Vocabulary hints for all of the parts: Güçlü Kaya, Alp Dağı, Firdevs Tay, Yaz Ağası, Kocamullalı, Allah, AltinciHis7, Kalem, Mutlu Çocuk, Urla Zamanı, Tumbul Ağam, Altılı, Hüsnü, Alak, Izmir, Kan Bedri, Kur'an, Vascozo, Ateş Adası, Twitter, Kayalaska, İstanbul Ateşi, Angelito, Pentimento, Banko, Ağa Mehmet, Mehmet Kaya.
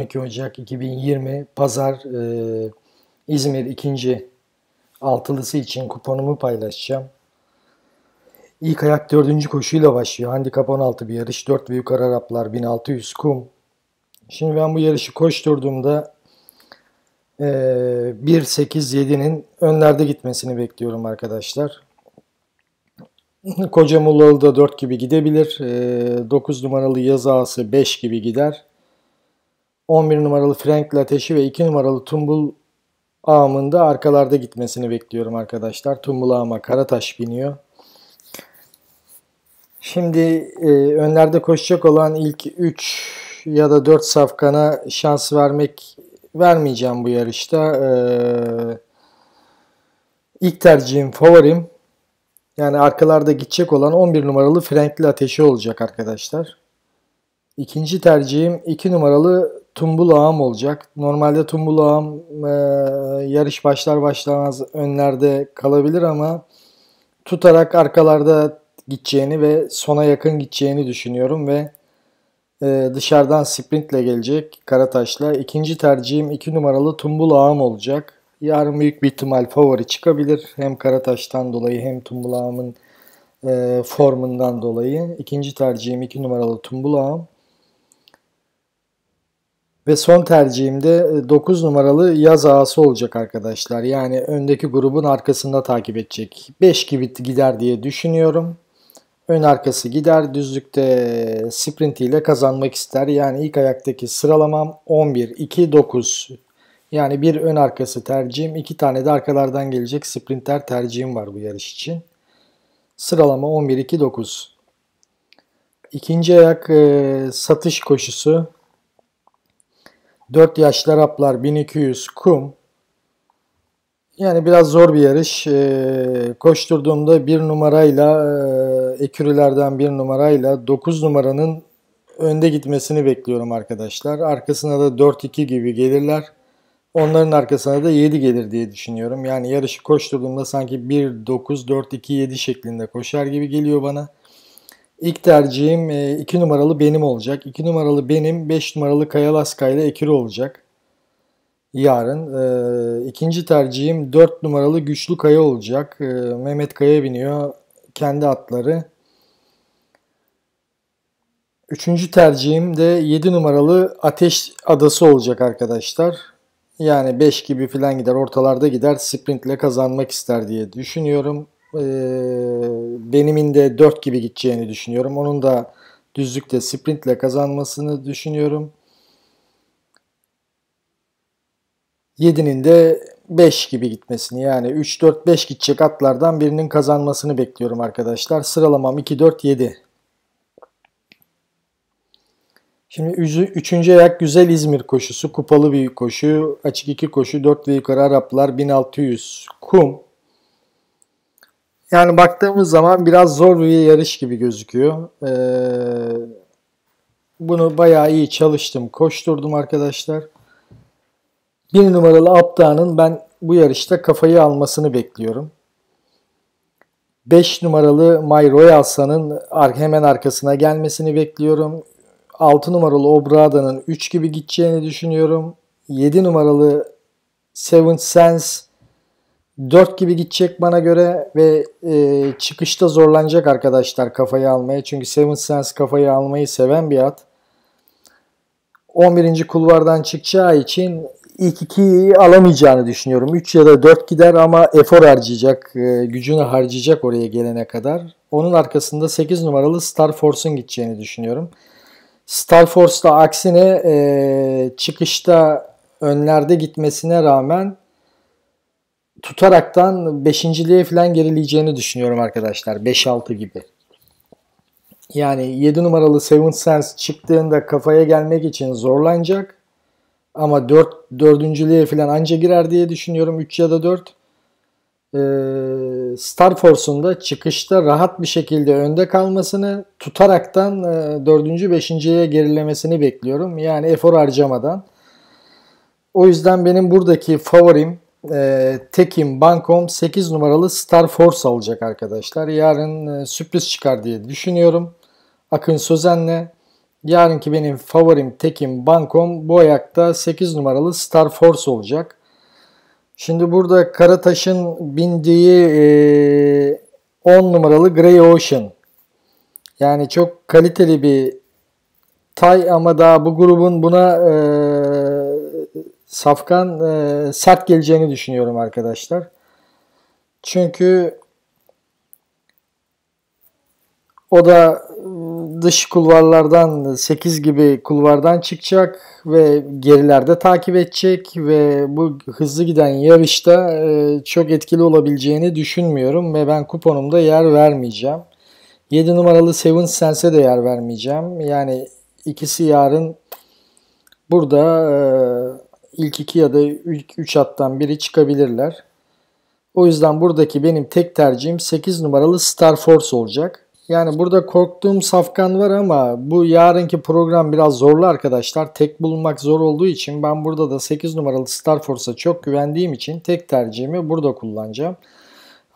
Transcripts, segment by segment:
12 Ocak 2020 Pazar İzmir 2. Altılısı için kuponumu paylaşacağım. İlk ayak 4. koşuyla başlıyor. Handikap 16 bir yarış. 4 ve yukarı Araplar 1600 kum. Şimdi ben bu yarışı koşturduğumda 1-8-7'nin önlerde gitmesini bekliyorum arkadaşlar. Kocamullalı da 4 gibi gidebilir. 9 numaralı Yaz Ağası 5 gibi gider. 11 numaralı Frank Lateş'i ve 2 numaralı Tumbul Ağam'ında arkalarda gitmesini bekliyorum arkadaşlar. Tumbul Ağam'a Karataş biniyor. Şimdi önlerde koşacak olan ilk 3 ya da 4 safkana şans vermeyeceğim bu yarışta. İlk tercihim, favorim, yani arkalarda gidecek olan 11 numaralı Frankli Ateşi olacak arkadaşlar. İkinci tercihim 2 numaralı Tumbul Ağam olacak. Normalde Tumbul Ağam yarış başlar başlamaz önlerde kalabilir ama tutarak arkalarda gideceğini ve sona yakın gideceğini düşünüyorum ve dışarıdan sprintle gelecek Karataş'la. İkinci tercihim 2 numaralı Tumbul Ağam olacak. Yarın büyük bir ihtimal favori çıkabilir. Hem Karataş'tan dolayı hem Tumbul Ağam'ın formundan dolayı. İkinci tercihim 2 numaralı Tumbul Ağam. Ve son tercihimde 9 numaralı Yaz Ağası olacak arkadaşlar. Yani öndeki grubun arkasında takip edecek. 5 gibi gider diye düşünüyorum. Ön arkası gider. Düzlükte sprintiyle kazanmak ister. Yani ilk ayaktaki sıralamam 11-2-9. Yani bir ön arkası tercihim. 2 tane de arkalardan gelecek sprinter tercihim var bu yarış için. Sıralama 11-2-9. İkinci ayak satış koşusu. 4 yaşlı Araplar 1200 kum. Yani biraz zor bir yarış. Koşturduğumda 1 numarayla ekürülerden 1 numarayla 9 numaranın önde gitmesini bekliyorum arkadaşlar. Arkasına da 4-2 gibi gelirler. Onların arkasına da 7 gelir diye düşünüyorum. Yani yarışı koşturduğumda sanki 1-9-4-2-7 şeklinde koşar gibi geliyor bana. İlk tercihim 2 numaralı Benim olacak. 2 numaralı Benim 5 numaralı Kayalaska ile ekürü olacak yarın. İkinci tercihim 4 numaralı Güçlü Kaya olacak. Mehmet Kaya biniyor kendi atları. Üçüncü tercihim de 7 numaralı Ateş Adası olacak arkadaşlar. Yani 5 gibi falan gider, ortalarda gider, sprintle kazanmak ister diye düşünüyorum. Benim'in de 4 gibi gideceğini düşünüyorum. Onun da düzlükte sprintle kazanmasını düşünüyorum. 7'nin de 5 gibi gitmesini, yani 3-4-5 gidecek atlardan birinin kazanmasını bekliyorum arkadaşlar. Sıralamam 2-4-7. Şimdi 3. ayak Güzel İzmir koşusu. Kupalı bir koşu. Açık 2 koşu. 4 ve yukarı Araplar 1600 kum. Yani baktığımız zaman biraz zor bir yarış gibi gözüküyor. Bunu bayağı iyi çalıştım, koşturdum arkadaşlar. 1 numaralı Aptan'ın ben bu yarışta kafayı almasını bekliyorum. 5 numaralı My Royalsa'nın hemen arkasına gelmesini bekliyorum. 6 numaralı Obrada'nın 3 gibi gideceğini düşünüyorum. 7 numaralı Seven Sense 4 gibi gidecek bana göre ve çıkışta zorlanacak arkadaşlar kafayı almaya. Çünkü Seven Sense kafayı almayı seven bir at. 11. kulvardan çıkacağı için ilk 2'yi alamayacağını düşünüyorum. 3 ya da 4 gider ama efor harcayacak, gücünü harcayacak oraya gelene kadar. Onun arkasında 8 numaralı Star Force'un gideceğini düşünüyorum. Star Force'da aksine çıkışta önlerde gitmesine rağmen tutaraktan 5.liğe falan gerileyeceğini düşünüyorum arkadaşlar. 5-6 gibi. Yani 7 numaralı Seven Sense çıktığında kafaya gelmek için zorlanacak. Ama 4.liğe falan anca girer diye düşünüyorum. 3 ya da 4. Star Force'un da çıkışta rahat bir şekilde önde kalmasını, tutaraktan 4. 5.liğe gerilemesini bekliyorum. Yani efor harcamadan. O yüzden benim buradaki favorim, tekim, bankom 8 numaralı Star Force alacak arkadaşlar. Yarın sürpriz çıkar diye düşünüyorum. Akın Sözen'le Yarınki benim favorim, tekim, bankom bu ayakta 8 numaralı Star Force olacak. Şimdi burada Karataş'ın bindiği 10 numaralı Grey Ocean. Yani çok kaliteli bir tay ama daha bu grubun buna safkan sert geleceğini düşünüyorum arkadaşlar. Çünkü o da dış kulvarlardan 8 gibi kulvardan çıkacak ve gerilerde takip edecek ve bu hızlı giden yarışta çok etkili olabileceğini düşünmüyorum ve ben kuponumda yer vermeyeceğim. 7 numaralı Seven Sense'e de yer vermeyeceğim. Yani ikisi yarın burada ilk 2 ya da 3 hattan biri çıkabilirler. O yüzden buradaki benim tek tercihim 8 numaralı Star Force olacak. Yani burada korktuğum safkan var ama bu yarınki program biraz zorlu arkadaşlar. Tek bulmak zor olduğu için ben burada da 8 numaralı Star Force'a çok güvendiğim için tek tercihimi burada kullanacağım.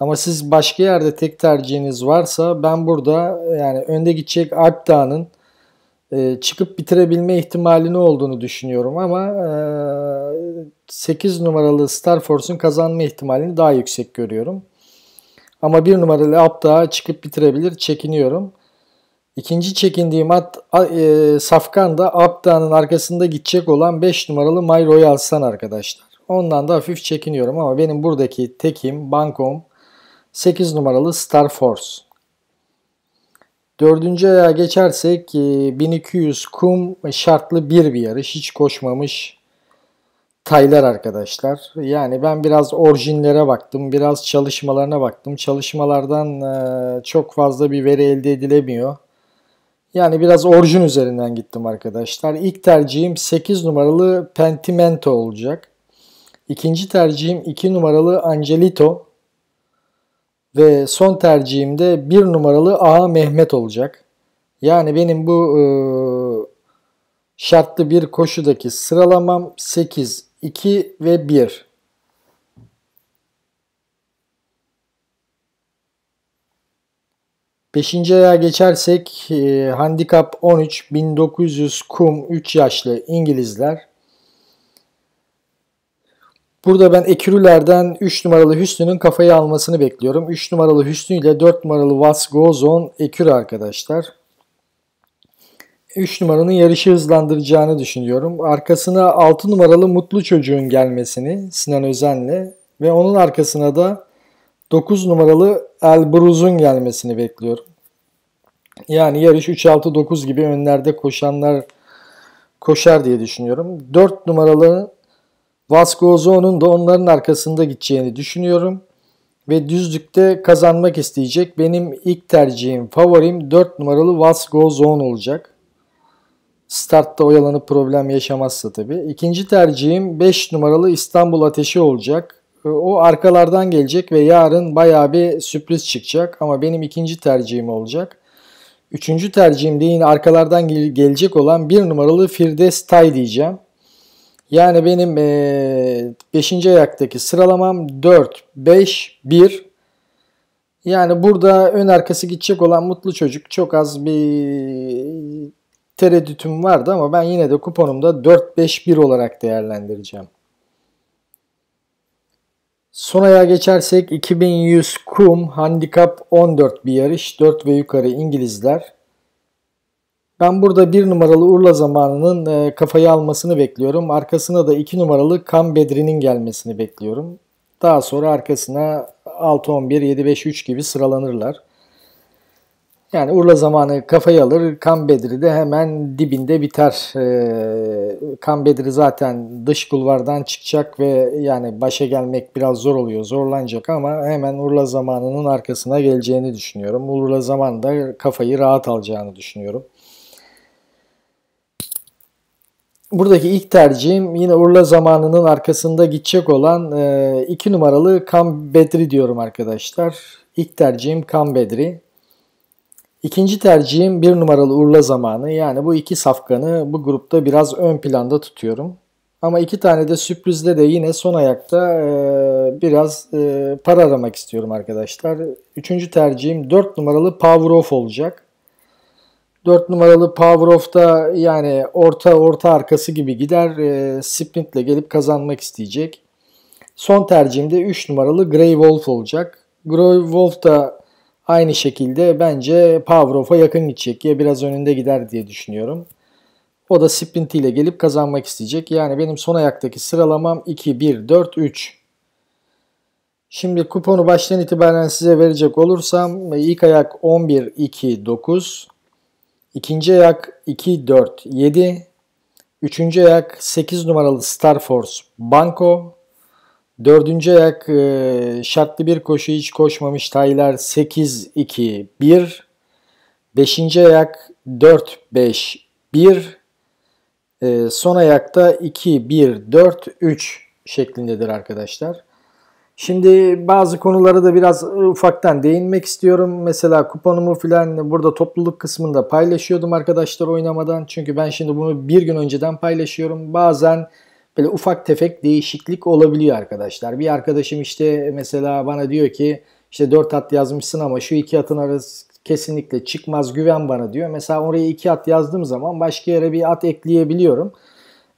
Ama siz başka yerde tek tercihiniz varsa ben burada yani önde gidecek Alp Dağı'nın çıkıp bitirebilme ihtimalini olduğunu düşünüyorum ama 8 numaralı Star Force'un kazanma ihtimalini daha yüksek görüyorum. Ama 1 numaralı Alp Dağı çıkıp bitirebilir, çekiniyorum. İkinci çekindiğim safkan da Alp Dağı'nın arkasında gidecek olan 5 numaralı My Royal Sun arkadaşlar. Ondan da hafif çekiniyorum ama benim buradaki tekim, bankom 8 numaralı Star Force. Dördüncü ayağa geçersek 1200 kum şartlı bir yarış. Hiç koşmamış taylar arkadaşlar. Yani ben biraz orijinlere baktım. Biraz çalışmalarına baktım. Çalışmalardan çok fazla bir veri elde edilemiyor. Yani biraz orijin üzerinden gittim arkadaşlar. İlk tercihim 8 numaralı Pentimento olacak. İkinci tercihim 2 numaralı Angelito. Ve son tercihim de 1 numaralı Ağa Mehmet olacak. Yani benim bu şartlı bir koşudaki sıralamam 8, 2 ve 1. Beşinci ayağa geçersek handikap 13, 1900 kum 3 yaşlı İngilizler. Burada ben ekürülerden 3 numaralı Hüsnü'nün kafayı almasını bekliyorum. 3 numaralı Hüsnü ile 4 numaralı What's Goes On ekürü arkadaşlar. 3 numaranın yarışı hızlandıracağını düşünüyorum. Arkasına 6 numaralı Mutlu Çocuğun gelmesini Sinan Özen'le ve onun arkasına da 9 numaralı Elbruz'un gelmesini bekliyorum. Yani yarış 3-6-9 gibi önlerde koşanlar koşar diye düşünüyorum. 4 numaralı Vascozo'nun da onların arkasında gideceğini düşünüyorum. Ve düzlükte kazanmak isteyecek benim ilk tercihim, favorim 4 numaralı Vascozo olacak. Startta oyalanıp problem yaşamazsa tabii. İkinci tercihim 5 numaralı İstanbul Ateşi olacak. O arkalardan gelecek ve yarın bayağı bir sürpriz çıkacak ama benim ikinci tercihim olacak. Üçüncü tercihim de yine arkalardan gelecek olan 1 numaralı Firdevs Tay diyeceğim. Yani benim 5. ayaktaki sıralamam 4, 5, 1. Yani burada ön arkası gidecek olan Mutlu Çocuk çok az bir tereddütüm vardı ama ben yine de kuponumda 4-5-1 olarak değerlendireceğim. Son ayağa geçersek 2100 kum handikap 14 bir yarış. 4 ve yukarı İngilizler. Ben burada 1 numaralı Urla Zamanı'nın kafayı almasını bekliyorum. Arkasına da 2 numaralı Kan Bedri'nin gelmesini bekliyorum. Daha sonra arkasına 6-11-7-5-3 gibi sıralanırlar. Yani Urla Zamanı kafayı alır, Kan Bedri de hemen dibinde biter. Kan Bedri zaten dış kulvardan çıkacak ve yani başa gelmek biraz zor oluyor, zorlanacak ama hemen Urla Zamanı'nın arkasına geleceğini düşünüyorum. Urla Zamanı da kafayı rahat alacağını düşünüyorum. Buradaki ilk tercihim yine Urla Zamanı'nın arkasında gidecek olan 2 numaralı Kan Bedri diyorum arkadaşlar. İlk tercihim Kan Bedri. İkinci tercihim 1 numaralı Urla Zamanı. Yani bu iki safkanı bu grupta biraz ön planda tutuyorum. Ama iki tane de sürprizle de yine son ayakta biraz para aramak istiyorum arkadaşlar. Üçüncü tercihim 4 numaralı Power Off olacak. 4 numaralı Power Off'da yani orta arkası gibi gider. Sprintle gelip kazanmak isteyecek. Son tercihimde 3 numaralı Grey Wolf olacak. Grey Wolf da aynı şekilde bence Power Off'a yakın gidecek. Ya biraz önünde gider diye düşünüyorum. O da sprintiyle gelip kazanmak isteyecek. Yani benim son ayaktaki sıralamam 2, 1, 4, 3. Şimdi kuponu baştan itibaren size verecek olursam ilk ayak 11, 2, 9. İkinci ayak 2, 4, 7. Üçüncü ayak 8 numaralı Star Force Banco. Dördüncü ayak şartlı bir koşu hiç koşmamış Taylar 8, 2, 1. Beşinci ayak 4, 5, 1. Son ayakta 2, 1, 4, 3 şeklindedir arkadaşlar. Şimdi bazı konulara da biraz ufaktan değinmek istiyorum. Mesela kuponumu filan burada topluluk kısmında paylaşıyordum arkadaşlar oynamadan. Çünkü ben şimdi bunu bir gün önceden paylaşıyorum. Bazen böyle ufak tefek değişiklik olabiliyor arkadaşlar. Bir arkadaşım işte mesela bana diyor ki işte 4 at yazmışsın ama şu 2 atın arası kesinlikle çıkmaz, güven bana diyor. Mesela oraya 2 at yazdığım zaman başka yere bir at ekleyebiliyorum.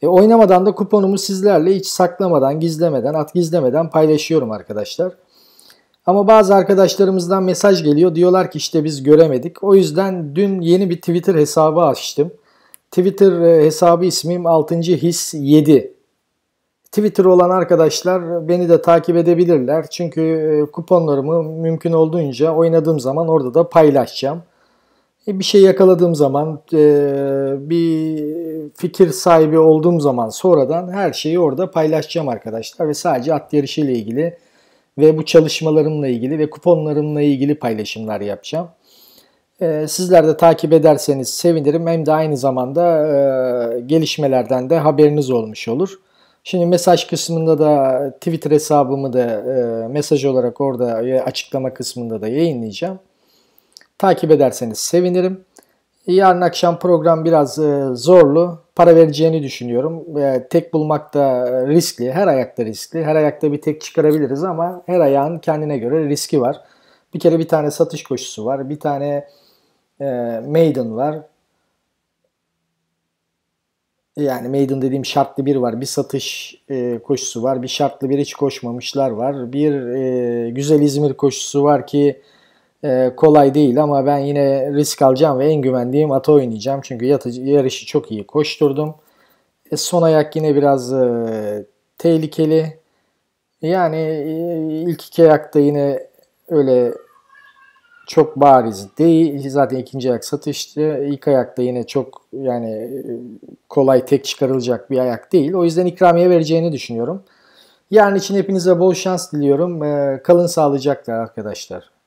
Oynamadan da kuponumu sizlerle hiç saklamadan, gizlemeden, at gizlemeden paylaşıyorum arkadaşlar. Ama bazı arkadaşlarımızdan mesaj geliyor. Diyorlar ki işte biz göremedik. O yüzden dün yeni bir Twitter hesabı açtım. Twitter hesabı ismim AltinciHis7. Twitter olan arkadaşlar beni de takip edebilirler. Çünkü kuponlarımı mümkün olduğunca oynadığım zaman orada da paylaşacağım. Bir şey yakaladığım zaman, bir fikir sahibi olduğum zaman sonradan her şeyi orada paylaşacağım arkadaşlar. Ve sadece at yarışıyla ilgili ve bu çalışmalarımla ilgili ve kuponlarımla ilgili paylaşımlar yapacağım. Sizler de takip ederseniz sevinirim. Hem de aynı zamanda gelişmelerden de haberiniz olmuş olur. Şimdi mesaj kısmında da Twitter hesabımı da mesaj olarak orada açıklama kısmında da yayınlayacağım. Takip ederseniz sevinirim. Yarın akşam program biraz zorlu. Para vereceğini düşünüyorum. Tek bulmak da riskli. Her ayakta riskli. Her ayakta bir tek çıkarabiliriz ama her ayağın kendine göre riski var. Bir kere bir tane satış koşusu var. Bir tane maiden var. Yani maiden dediğim şartlı bir var. Bir satış koşusu var. Bir şartlı bir hiç koşmamışlar var. Bir güzel İzmir koşusu var ki kolay değil ama ben yine risk alacağım ve en güvendiğim ata oynayacağım. Çünkü yarışı çok iyi koşturdum. Son ayak yine biraz tehlikeli. Yani ilk iki ayakta yine öyle çok bariz değil. Zaten ikinci ayak satıştı. İlk ayakta yine çok yani kolay tek çıkarılacak bir ayak değil. O yüzden ikramiye vereceğini düşünüyorum. Yarın için hepinize bol şans diliyorum. Kalın sağlıcakla arkadaşlar.